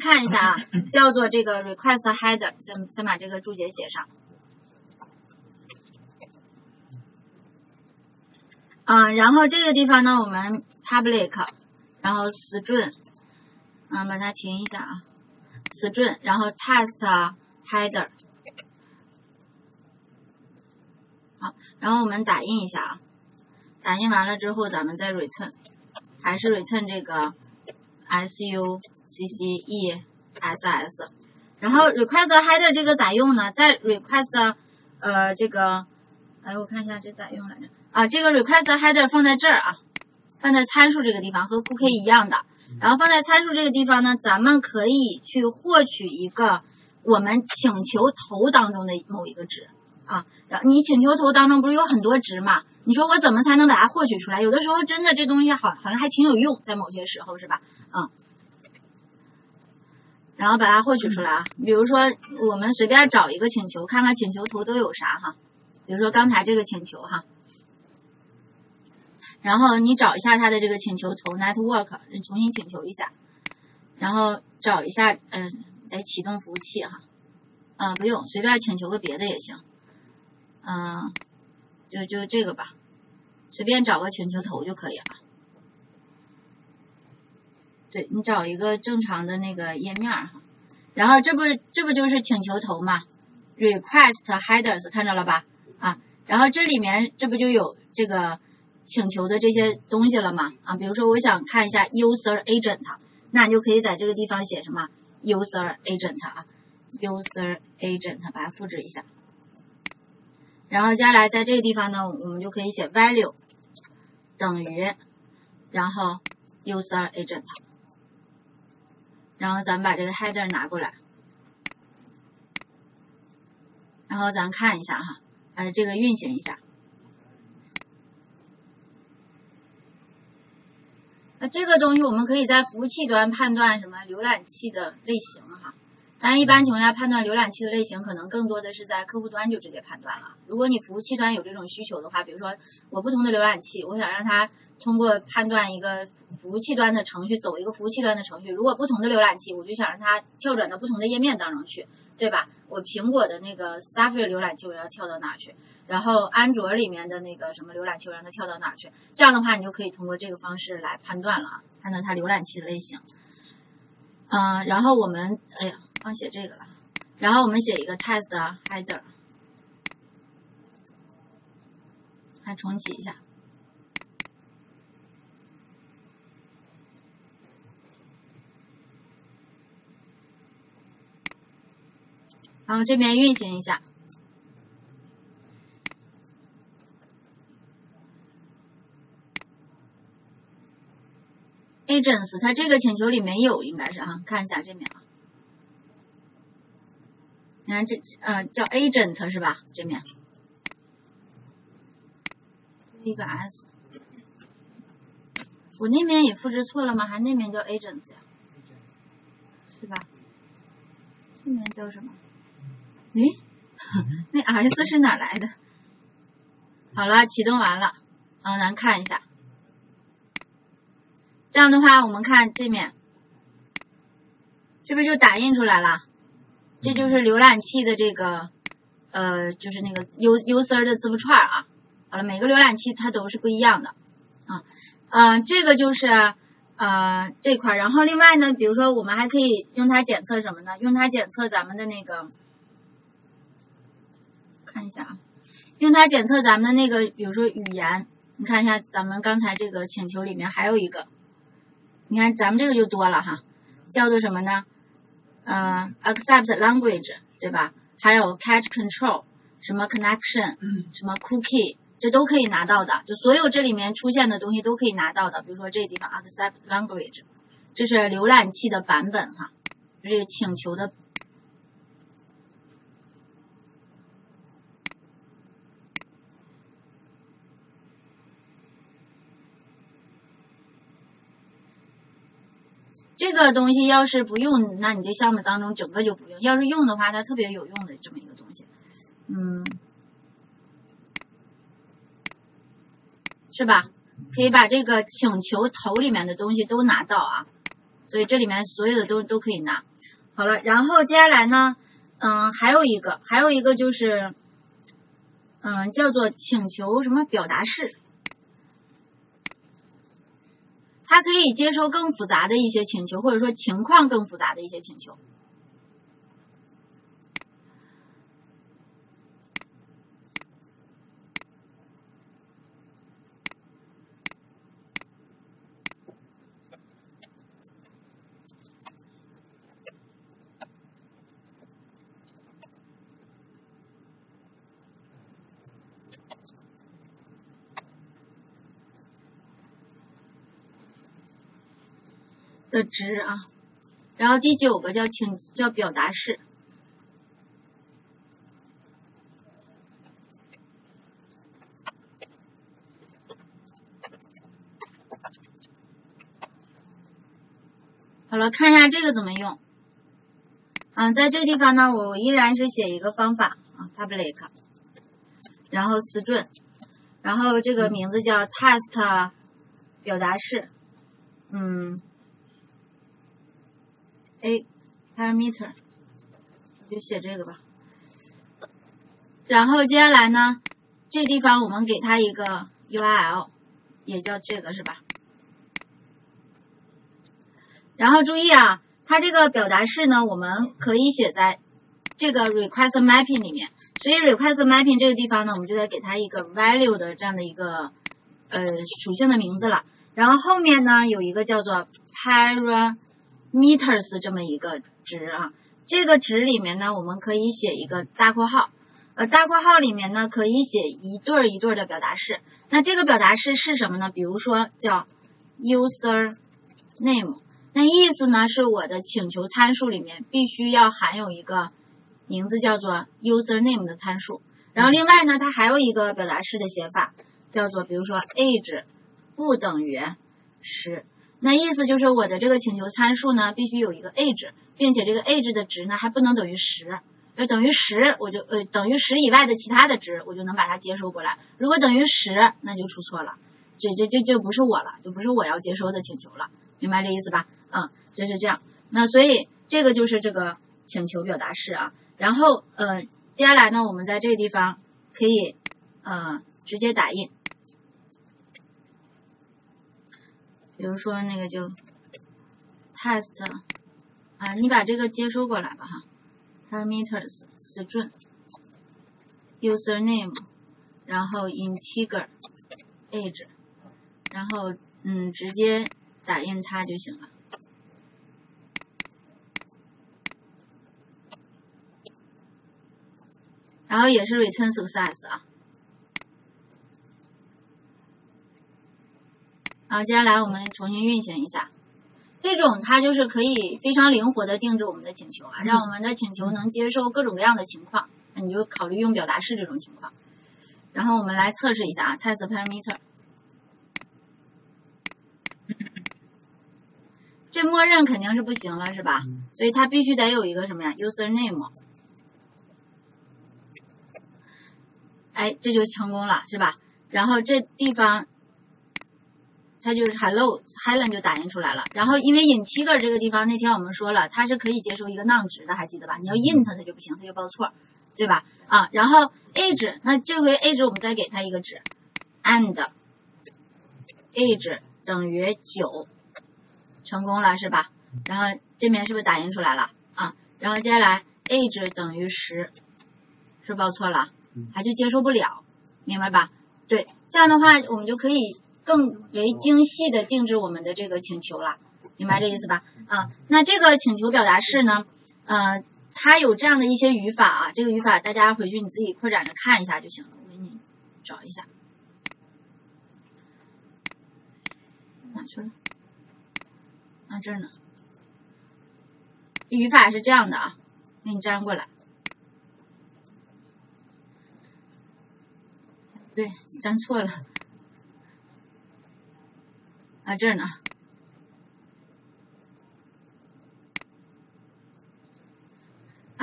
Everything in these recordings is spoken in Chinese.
看一下啊，叫做这个 request header， 先把这个注解写上。然后这个地方呢，我们 public， 然后 string， 把它停一下啊 ，string， 然后 test header。好，然后我们打印一下啊，打印完了之后，咱们再 return， 还是 return 这个。success， 然后 request header 这个咋用呢？在 request 这个，哎，我看一下这咋用来着啊？这个 request header 放在这儿啊，放在参数这个地方，和 cookie 一样的。然后放在参数这个地方呢，咱们可以去获取一个我们请求头当中的某一个值啊。然后你请求头当中不是有很多值嘛？你说我怎么才能把它获取出来？有的时候真的这东西好像还挺有用，在某些时候是吧？然后把它获取出来啊。比如说我们随便找一个请求，看看请求头都有啥哈。比如说刚才这个请求哈，然后你找一下它的这个请求头 network， 你重新请求一下，然后找一下再启动服务器哈。不用，随便请求个别的也行。就这个吧，随便找个请求头就可以了。对，你找一个正常的那个页面哈，然后这不就是请求头嘛 ？request headers 看着了吧？啊，然后这里面这不就有这个请求的这些东西了嘛？啊，比如说我想看一下 user agent， 那你就可以在这个地方写什么 user agent 啊 ，user agent 把它复制一下。然后接下来在这个地方呢，我们就可以写 value 等于，然后 user agent， 然后咱们把这个 header 拿过来，然后咱看一下哈，这个运行一下。那这个东西我们可以在服务器端判断什么浏览器的类型哈。但一般情况下，判断浏览器的类型可能更多的是在客户端就直接判断了。如果你服务器端有这种需求的话，比如说我不同的浏览器，我想让它通过判断一个服务器端的程序，走一个服务器端的程序。如果不同的浏览器，我就想让它跳转到不同的页面当中去，对吧？我苹果的那个 Safari 浏览器我要跳到哪去？然后安卓里面的那个什么浏览器我让它跳到哪去？这样的话，你就可以通过这个方式来判断了啊，判断它浏览器的类型。然后我们，哎呀。光写这个了，然后我们写一个 test header， 还重启一下，然后这边运行一下，agents 它这个请求里没有，应该是啊，看一下这边啊。你看这叫 agent 是吧？这面一个 s， 我那边也复制错了吗？还那边叫 agents 呀，是吧？这边叫什么？诶，那 s 是哪来的？好了，启动完了，咱看一下。这样的话，我们看这面，是不是就打印出来了？这就是浏览器的这个，就是那个 user 的字符串啊。好了，每个浏览器它都是不一样的啊。这个就是这块。然后另外呢，比如说我们还可以用它检测什么呢？用它检测咱们的那个，看一下啊，用它检测咱们的那个，比如说语言。你看一下咱们刚才这个请求里面还有一个，你看咱们这个就多了哈，叫做什么呢？accept language 对吧？还有 catch control 什么 connection 什么 cookie 这都可以拿到的，就所有这里面出现的东西都可以拿到的。比如说这地方 accept language 这是浏览器的版本哈，这个请求的。这个东西要是不用，那你这项目当中整个就不用；要是用的话，它特别有用的这么一个东西，是吧？可以把这个请求头里面的东西都拿到啊，所以这里面所有的都可以拿。好了，然后接下来呢，还有一个就是，叫做请求什么表达式，它可以接收更复杂的一些请求，或者说情况更复杂的一些请求。的值啊，然后第9个叫表达式，好了，看一下这个怎么用。在这个地方呢，我依然是写一个方法啊 ，public， 然后string，然后这个名字叫 test 表达式，parameter 就写这个吧，然后接下来呢，这地方我们给它一个 URL， 也叫这个是吧？然后注意啊，它这个表达式呢，我们可以写在这个 request mapping 里面，所以 request mapping 这个地方呢，我们就得给它一个 value 的这样的一个属性的名字了，然后后面呢有一个叫做 parameters 这么一个值啊，这个值里面呢，我们可以写一个大括号，大括号里面呢可以写一对一对的表达式。那这个表达式是什么呢？比如说叫 user name， 那意思呢是我的请求参数里面必须要含有一个名字叫做 user name 的参数。然后另外呢，它还有一个表达式的写法，叫做比如说 age 不等于10。那意思就是我的这个请求参数呢，必须有一个 age， 并且这个 age 的值呢还不能等于 10， 要等于10我就等于10以外的其他的值我就能把它接收过来，如果等于10那就出错了，这不是我了，就不是我要接收的请求了，明白这意思吧？就是这样。那所以这个就是这个请求表达式啊，然后接下来呢，我们在这个地方可以直接打印。比如说那个就 test 啊，你把这个接收过来吧哈 ，parameters string username， 然后 integer age， 然后直接打印它就行了。然后也是 return success 啊。然后接下来我们重新运行一下，这种它就是可以非常灵活的定制我们的请求啊，让我们的请求能接受各种各样的情况，那你就考虑用表达式这种情况。然后我们来测试一下啊 ，test parameter， 这默认肯定是不行了是吧？所以它必须得有一个什么呀 ，username， 哎，这就成功了是吧？然后这地方。它就是 Helen 就打印出来了，然后因为 integer 这个地方那天我们说了，它是可以接受一个 non 值的，还记得吧？你要 int 它就不行，它就报错，对吧？然后 age 那这回 age 我们再给它一个值 ，and age 等于9，成功了是吧？然后这边是不是打印出来了啊？然后接下来 age 等于10，是报错了，它就接受不了，明白吧？对，这样的话我们就可以。更为精细的定制我们的这个请求了，明白这意思吧？那这个请求表达式呢，它有这样的一些语法啊，这个语法大家回去你自己扩展着看一下就行了，我给你找一下，哪去了？这儿呢，语法是这样的啊，给你粘过来，对，粘错了。这儿呢，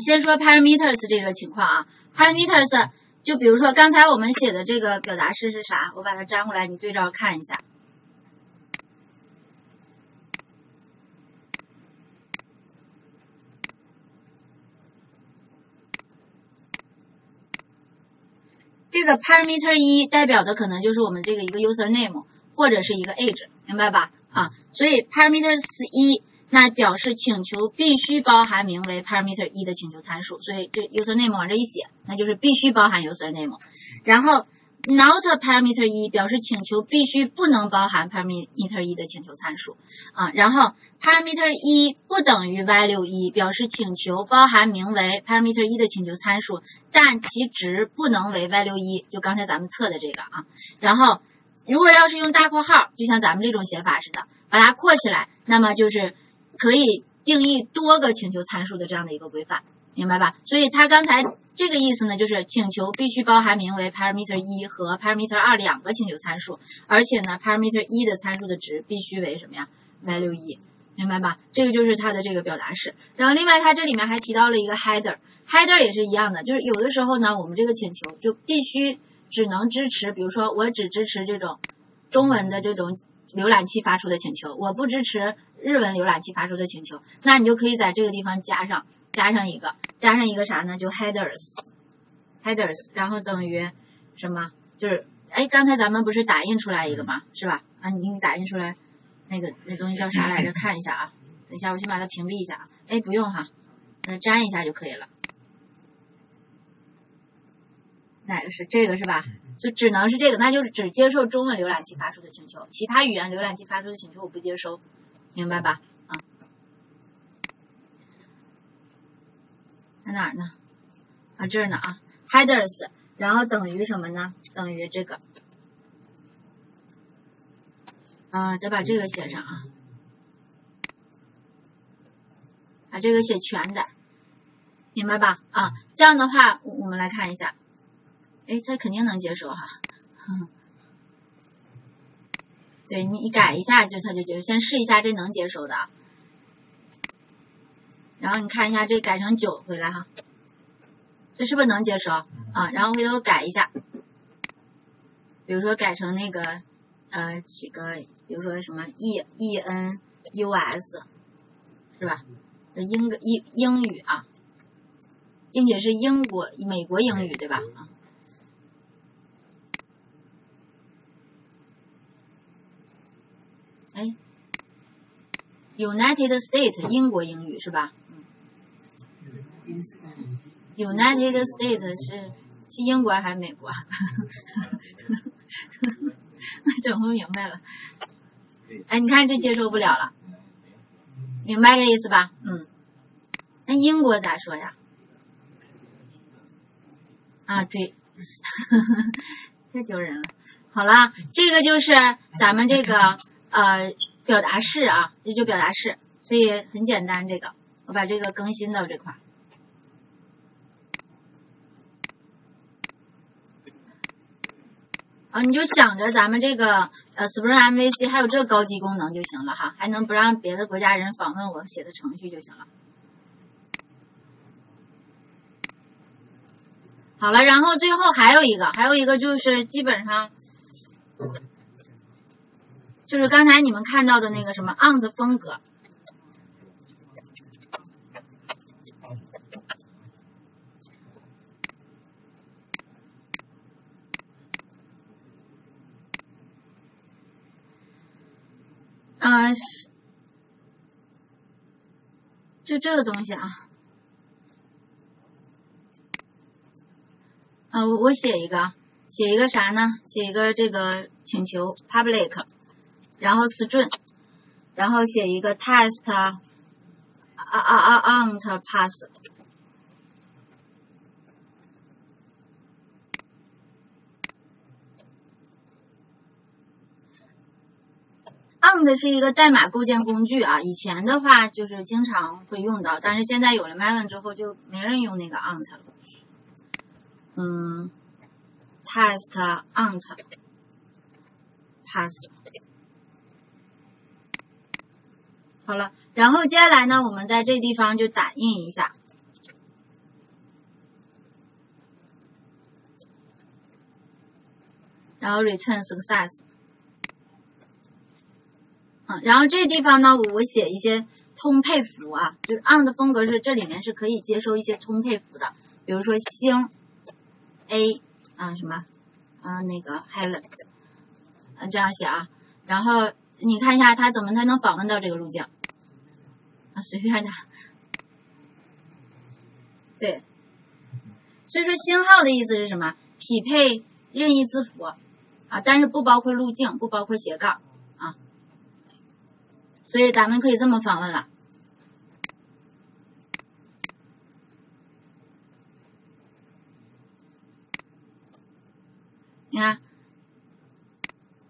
先说 parameters 这个情况啊 ，parameters 就比如说刚才我们写的这个表达式是啥？我把它粘过来，你对照看一下。这个 parameter 1代表的可能就是我们这个一个 user name 或者是一个 age， 明白吧？啊，所以 parameters 1那表示请求必须包含名为 parameter 1的请求参数，所以这 user name 往这一写，那就是必须包含 user name。然后 not parameter 1表示请求必须不能包含 parameter 1的请求参数啊。然后 parameter 1不等于 value 1表示请求包含名为 parameter 1的请求参数，但其值不能为 value 1，就刚才咱们测的这个啊。然后如果要是用大括号，就像咱们这种写法似的，把它括起来，那么就是可以定义多个请求参数的这样的一个规范，明白吧？所以它刚才这个意思呢，就是请求必须包含名为 parameter 1和 parameter 2两个请求参数，而且呢 parameter 1的参数的值必须为什么呀 ？value 1，明白吧？这个就是它的这个表达式。然后另外它这里面还提到了一个 header 也是一样的，就是有的时候呢，我们这个请求就必须只能支持，比如说我只支持这种中文的这种浏览器发出的请求，我不支持日文浏览器发出的请求，那你就可以在这个地方加上一个啥呢？就 headers， 然后等于什么？就是刚才咱们不是打印出来一个吗？是吧？啊，你打印出来那东西叫啥来着？看一下啊，等一下我先把它屏蔽一下啊。不用哈，粘一下就可以了。哪个是这个是吧？就只能是这个，那就是只接受中文浏览器发出的请求，其他语言浏览器发出的请求我不接收，明白吧？啊，在哪儿呢？啊，这儿呢啊 ，headers， 然后等于什么呢？等于这个，得把这个写上啊，把这个写全的，明白吧？啊，这样的话，我们来看一下。他肯定能接受哈，对你改一下就他就接受，先试一下这能接受的，然后你看一下这改成9回来哈，这是不是能接受啊？然后回头改一下，比如说改成那个这个比如说什么 ENUS 是吧？英语啊，并且是美国英语对吧？啊。United States 英国英语是吧？嗯。United States 是英国还是美国？整不明白了。你看这接受不了了，明白这意思吧？嗯。那英国咋说呀？啊，对，太丢人了。好了，这个就是咱们这个。表达式啊，这就表达式，所以很简单。这个我把这个更新到这块。你就想着咱们这个SpringMVC 还有这高级功能就行了哈，还能不让别的国家人访问我写的程序就行了。好了，然后最后还有一个就是基本上。就是刚才你们看到的那个什么 Ant 风格，就这个东西啊，我写一个啥呢？写一个这个请求 public。然后string，然后写一个 test Ant pass， Ant 是一个代码构建工具啊，以前的话就是经常会用到，但是现在有了 Maven 之后就没人用那个 Ant 了。test Ant pass。好了，然后接下来呢，我们在这地方就打印一下。然后 return success。然后这地方呢，我写一些通配符啊，就是 Ant 的风格是这里面是可以接收一些通配符的，比如说星 A 什么，那个 hello， 这样写啊。然后你看一下它怎么才能访问到这个路径啊，随便的。对，所以说星号的意思是什么？匹配任意字符啊，但是不包括路径，不包括斜杠啊。所以咱们可以这么访问了。 你看，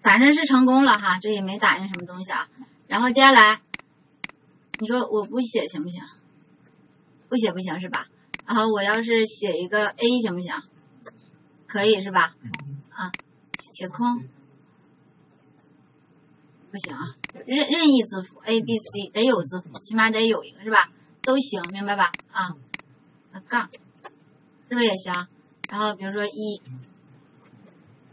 反正是成功了哈，这也没打印什么东西啊。然后接下来，你说我不写行不行？不写不行是吧？然后我要是写一个 A 行不行？可以是吧？啊，写空不行啊，任意字符 A、B、C 得有字符，起码得有一个是吧？都行，明白吧？啊，杠是不是也行？然后比如说一。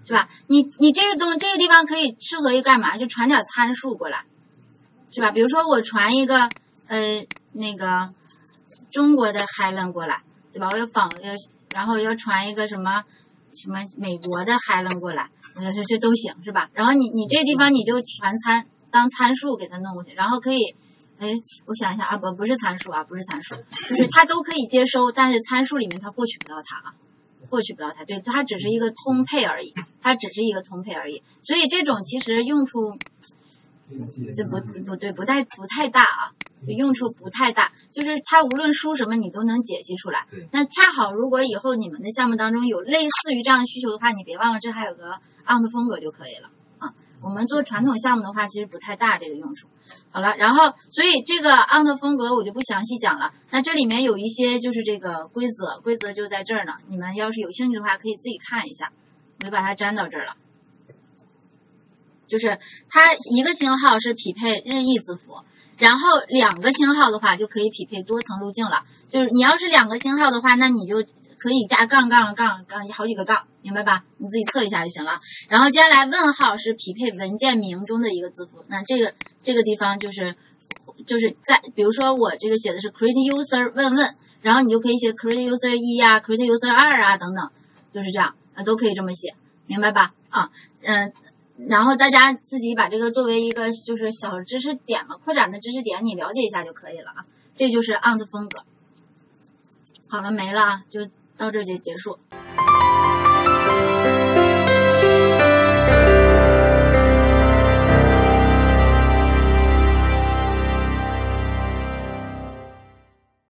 是吧？你这个地方可以适合于干嘛？就传点参数过来，是吧？比如说我传一个那个中国的 Helen 过来，对吧？我要然后要传一个什么什么美国的 Helen 过来，我觉得这都行，是吧？然后你这地方你就传当参数给它弄过去，然后可以，哎，我想一下啊，不是参数啊，不是参数，就是它都可以接收，但是参数里面它获取不到它啊。 获取不到它，对，它只是一个通配而已，它只是一个通配而已。所以这种其实用处，不太大啊，用处不太大。就是它无论输什么，你都能解析出来。那恰好如果以后你们的项目当中有类似于这样的需求的话，你别忘了这还有个 Ant 风格就可以了啊。我们做传统项目的话，其实不太大这个用处。好了，然后所以这个 Ant 风格我就不详细讲了。那这里面有一些就是这个规则，规则就在这儿呢。你们要是有兴趣的话，可以自己看一下。我就把它粘到这儿了。就是它一个星号是匹配任意字符，然后两个星号的话就可以匹配多层路径了。就是你要是两个星号的话，那你就。 可以加杠杠杠杠好几个杠，明白吧？你自己测一下就行了。然后接下来问号是匹配文件名中的一个字符，那这个地方就是在比如说我这个写的是 create user 问，然后你就可以写 create user 1啊 create user 2啊等等，就是这样啊都可以这么写，明白吧？啊，然后大家自己把这个作为一个就是小知识点嘛，扩展的知识点你了解一下就可以了啊。这就是 Ant 风格。好了，没了啊，就。 到这就结束。